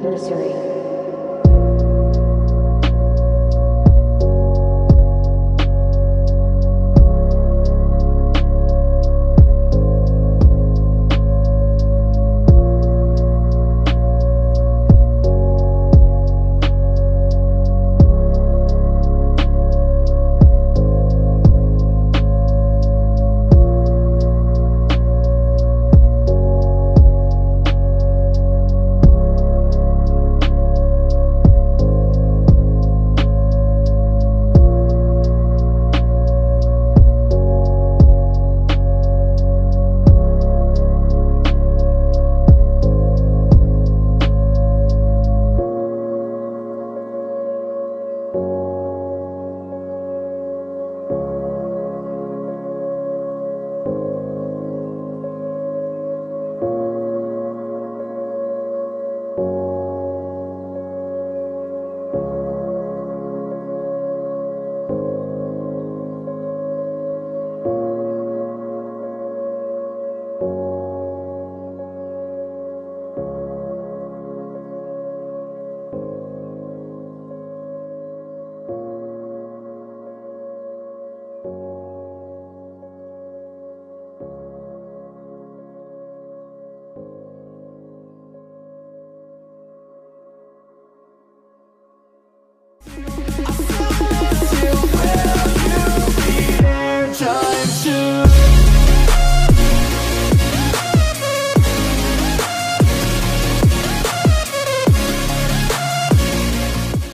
Nursery.